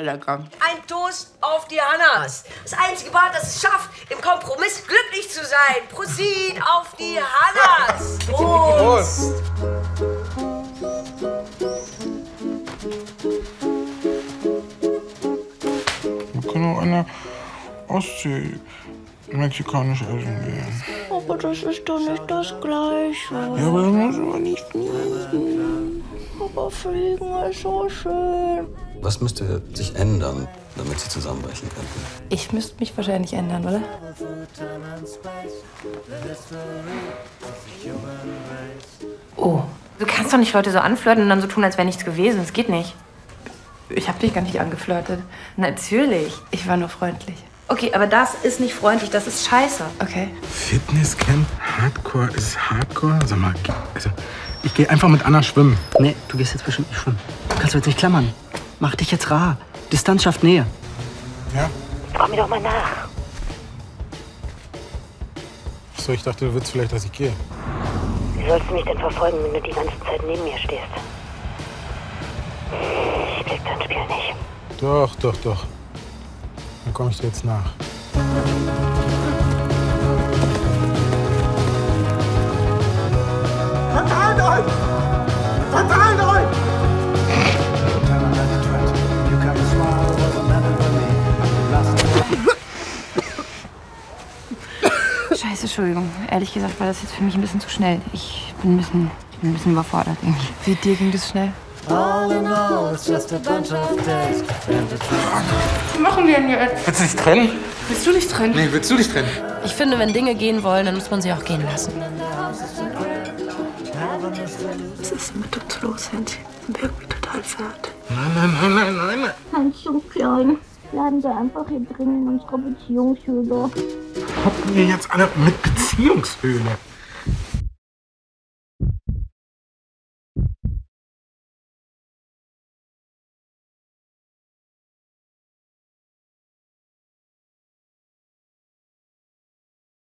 Lecker. Ein Toast auf die Hannas. Das einzige Paar, das es schafft, im Kompromiss glücklich zu sein. Prosit auf die Hannas. Prost. Man kann auch an der Ostsee mexikanisch essen gehen. Aber das ist doch nicht das Gleiche. Ja, aber das muss man nicht fliegen. Aber Fliegen ist so schön. Was müsste sich ändern, damit Sie zusammenbrechen könnten? Ich müsste mich wahrscheinlich ändern, oder? Oh, du kannst doch nicht Leute so anflirten und dann so tun, als wäre nichts gewesen. Das geht nicht. Ich habe dich gar nicht angeflirtet. Natürlich. Ich war nur freundlich. Okay, aber das ist nicht freundlich, das ist scheiße. Okay. Fitnesscamp, Hardcore ist Hardcore. Sag mal, also, ich gehe einfach mit Anna schwimmen. Nee, du gehst jetzt bestimmt nicht schwimmen. Du kannst jetzt nicht klammern. Mach dich jetzt rar. Distanz schafft Nähe. Ja? Komm mir doch mal nach. Achso, ich dachte, du willst vielleicht, dass ich gehe. Wie sollst du mich denn verfolgen, wenn du die ganze Zeit neben mir stehst? Ich blick dein Spiel nicht. Doch, doch, doch. Dann komme ich dir jetzt nach. Verteilt euch! Verteilt euch! Scheiße, Entschuldigung. Ehrlich gesagt war das jetzt für mich ein bisschen zu schnell. Ich bin ein bisschen überfordert irgendwie. Wie dir ging das schnell? All in all, it's just a bunch of days. Was machen wir denn jetzt? Willst du dich trennen? Willst du dich trennen? Nee, willst du dich trennen? Ich finde, wenn Dinge gehen wollen, dann muss man sie auch gehen lassen. Was ist denn mit uns los, Hänschen? Ich bin irgendwie total fertig. Nein. Hans und Klein, bleiben Sie einfach hier drin in unserer Beziehungshöhle. Hocken wir jetzt alle mit Beziehungshöhle?